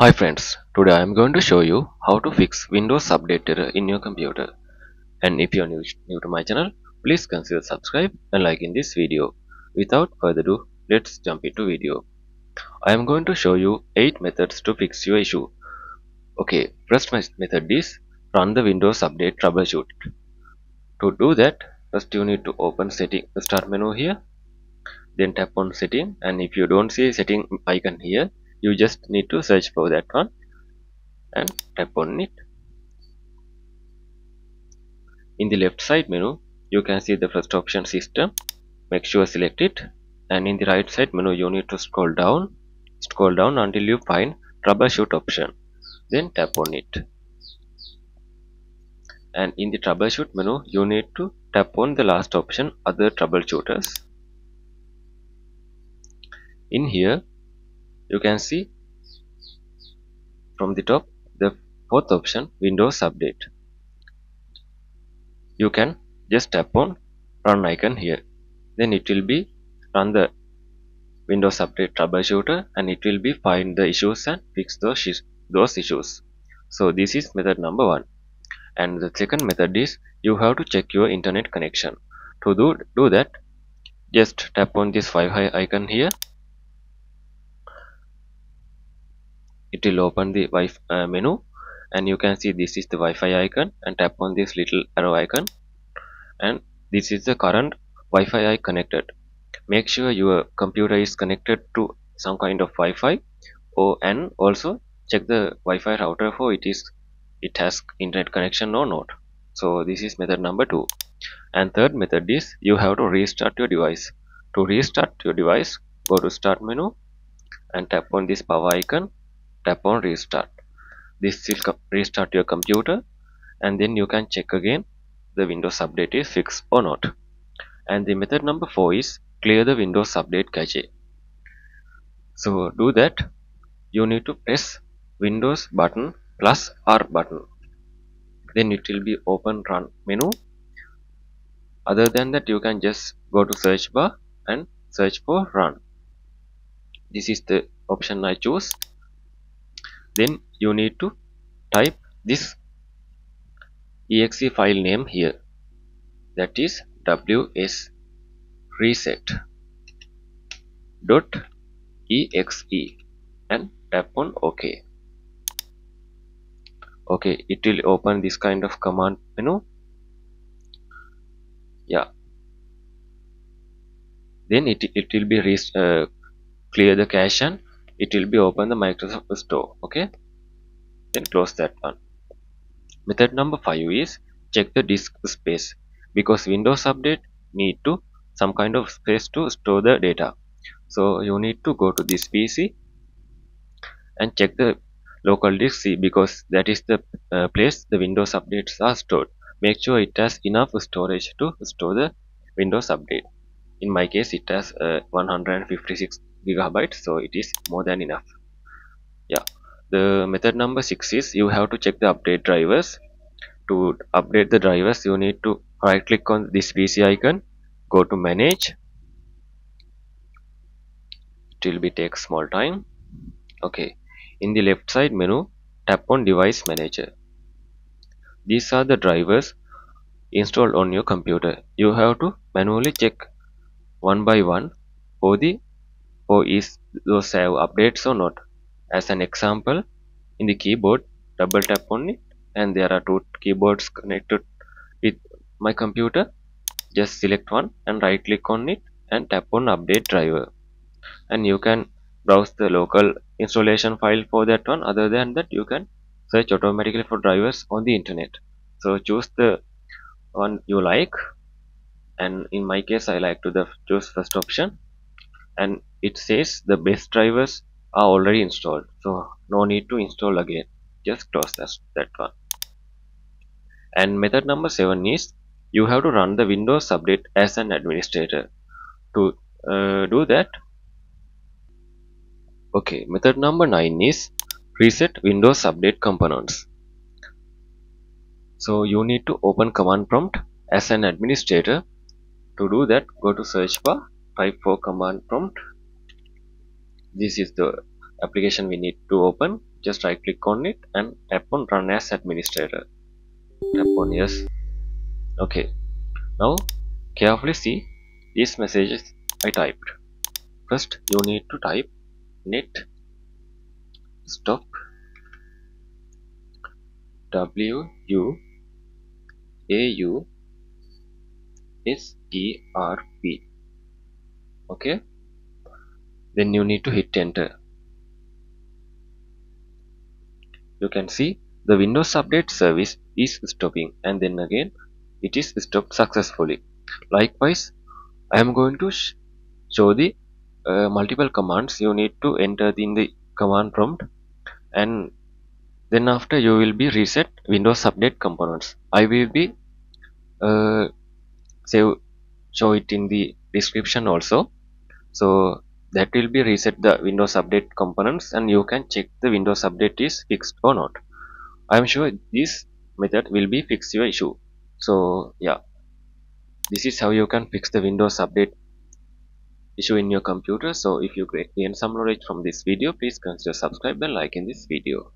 Hi friends, today I am going to show you how to fix Windows Update error in your computer. And if you are new to my channel, please consider subscribe and liking this video. Without further ado, let's jump into video. I am going to show you 8 methods to fix your issue. Okay, first method is run the Windows Update troubleshoot. To do that, first you need to open the start menu here. Then tap on setting, and if you don't see setting icon here, you just need to search for that one and tap on it. In the left side menu, you can see the first option system. Make sure select it, and in the right side menu you need to scroll down until you find troubleshoot option. Then tap on it, and in the troubleshoot menu you need to tap on the last option, other troubleshooters. In here you can see from the top the fourth option, Windows Update. You can just tap on run icon here, then it will be run the Windows Update troubleshooter, and it will be find the issues and fix those issues. So this is method number 1. And the second method is you have to check your internet connection. To do that, just tap on this 5-eye icon here. It will open the Wi-Fi menu, and you can see this is the Wi-Fi icon, and tap on this little arrow icon, and this is the current Wi-Fi I connected. Make sure your computer is connected to some kind of Wi-Fi, and also check the Wi-Fi router for it has internet connection or not. So this is method number 2. And third method is you have to restart your device. To restart your device, go to start menu and tap on this power icon. Tap on restart. This will restart your computer, and then you can check again the Windows Update is fixed or not. And the method number 4 is clear the Windows Update cache. So do that, you need to press Windows button plus R button, then it will be open run menu. Other than that, you can just go to search bar and search for run. This is the option I choose. Then you need to type this exe file name here, that is ws reset.exe, and tap on OK. Okay, it will open this kind of command menu. Yeah. Then it will be clear the cache, and it will be open the Microsoft Store. Okay, then close that one. Method number 5 is check the disk space, because Windows Update need to some kind of space to store the data. So you need to go to this PC and check the local disk C, because that is the place the Windows updates are stored. Make sure it has enough storage to store the Windows Update. In my case, it has 156 gigabytes, so it is more than enough. Yeah. The method number 6 is you have to check the update drivers. To update the drivers, you need to right click on this PC icon, go to manage. It will be take small time. Okay, in the left side menu, tap on device manager. These are the drivers installed on your computer. You have to manually check one by one for those have updates or not. As an example, in the keyboard, double tap on it, and there are 2 keyboards connected with my computer. Just select one and right click on it and tap on update driver, and you can browse the local installation file for that one. Other than that, you can search automatically for drivers on the internet. So choose the one you like, and in my case I like to choose first option, and it says the base drivers are already installed, so no need to install again. Just close that one. And method number 7 is you have to run the Windows Update as an administrator. To do that, okay, method number 9 is reset Windows Update components. So you need to open command prompt as an administrator. To do that, go to search bar, type for command prompt. This is the application we need to open. just right click on it and tap on Run as Administrator. Tap on yes. Okay, now carefully see these messages I typed. First you need to type net stop WUAUSERP. Okay, then you need to hit enter. You can see the Windows Update service is stopping, and then again it is stopped successfully. Likewise, I am going to show the multiple commands you need to enter in the command prompt, and then after you will be reset Windows Update components. I will be show it in the description also, so that will be reset the Windows Update components, and you can check the Windows Update is fixed or not. I am sure this method will be fix your issue. So yeah, this is how you can fix the Windows Update issue in your computer. So if you gain some knowledge from this video, please consider subscribe and liking this video.